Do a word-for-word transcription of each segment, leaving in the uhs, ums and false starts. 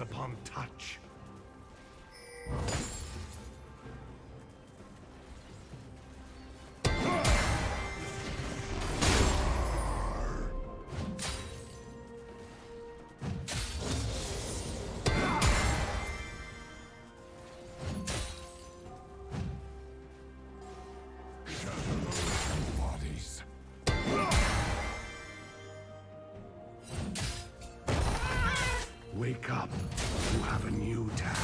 Upon touch. Wake up, you have a new task.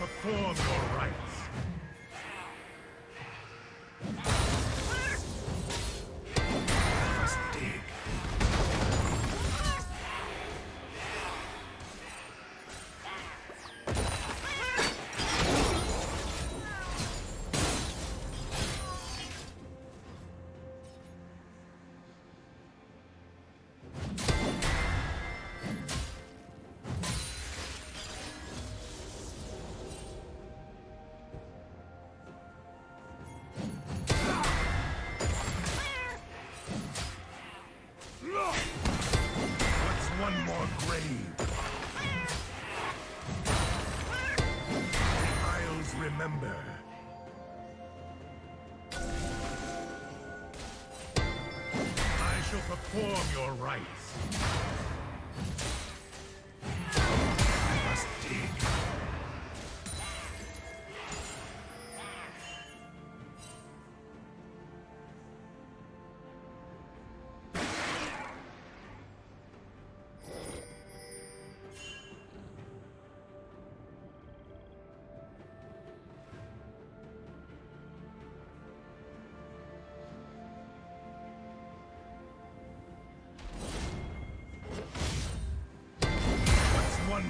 perform your rites. Remember. I shall perform your rites. I must dig.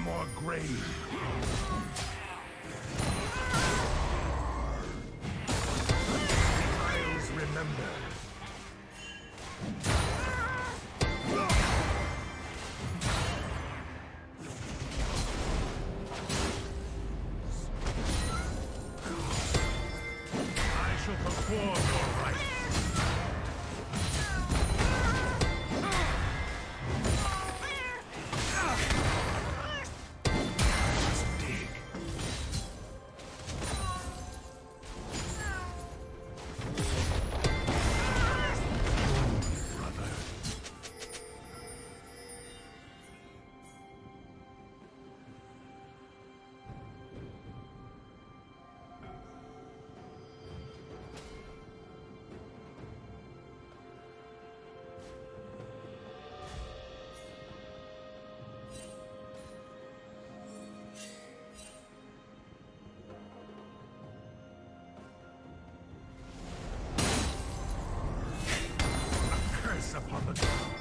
More grave. Isles remember. I shall perform your rites. Upon the ground.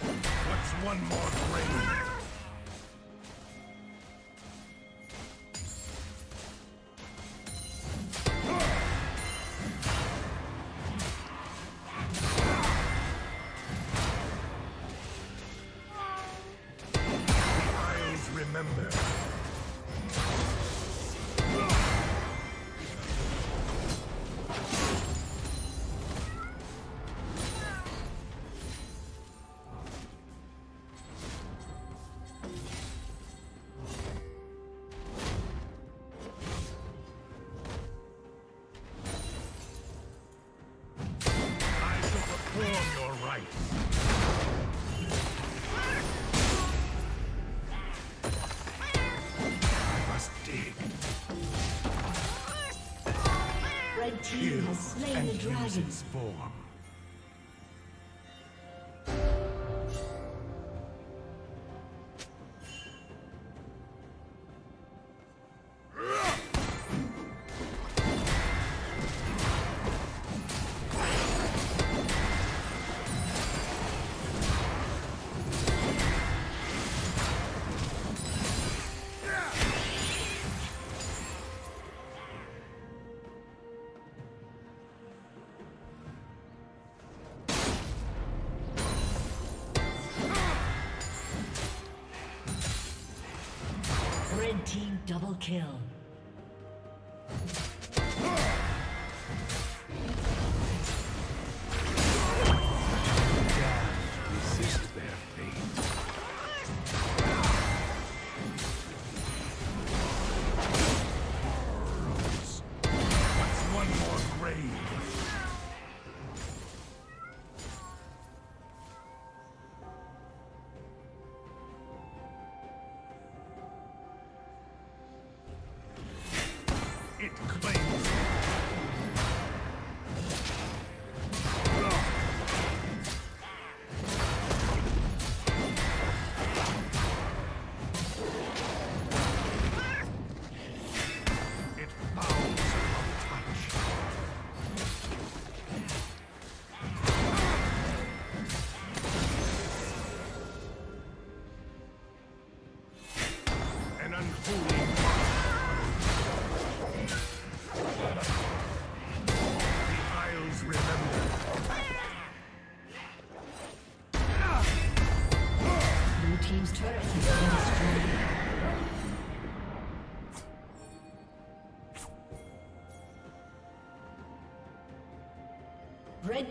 What's one more grave? Red team has slain the dragon. Red team double kill. Damn, resist their fate. What's one more grave? It claims. Red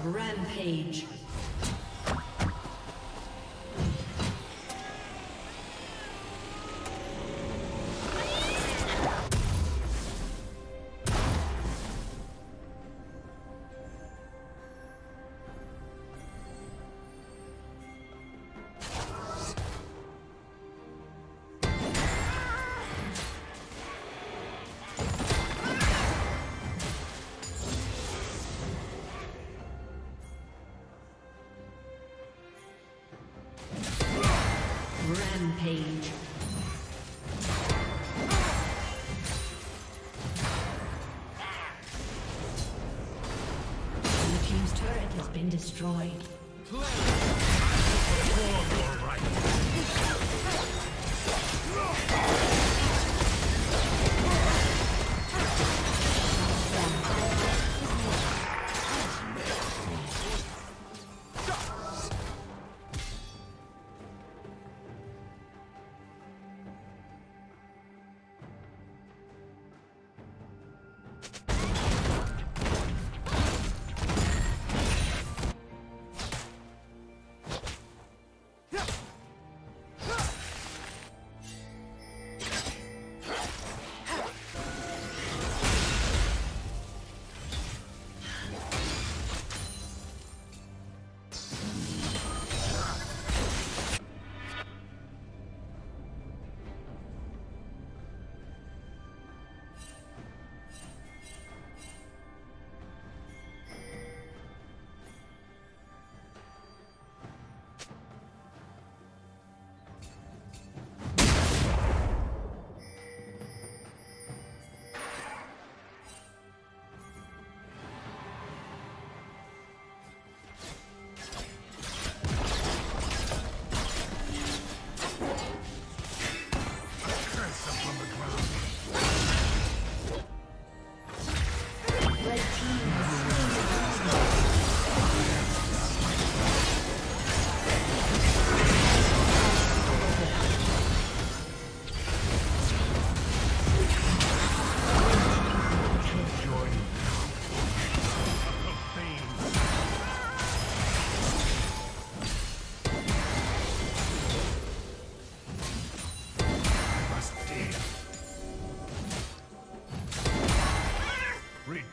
Rampage. Rampage. Your team's turret has been destroyed.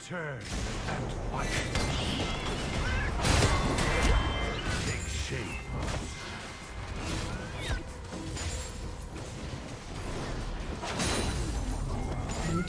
Turn and fight. Take shape. Blue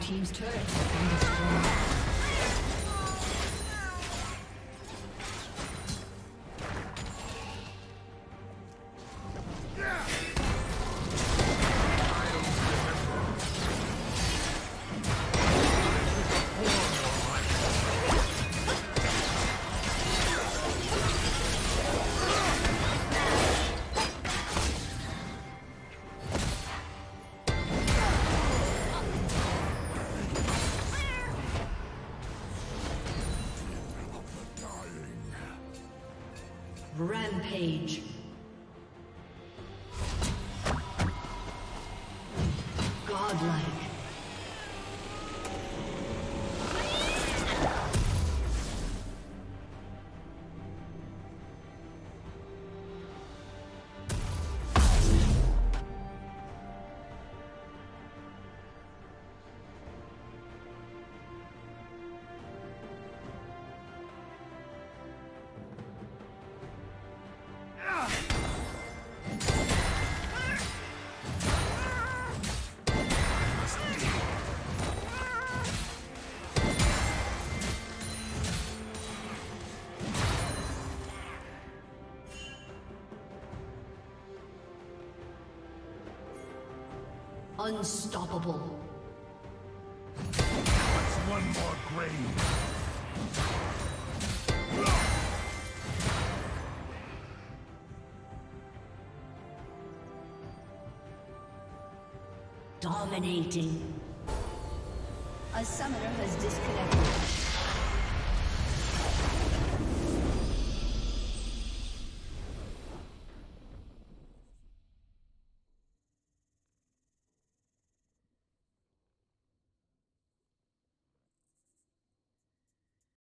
Team's turret has been destroyed. Yeah. Rampage. Godlike. Unstoppable. What's one more grave? Dominating. A summoner has disconnected.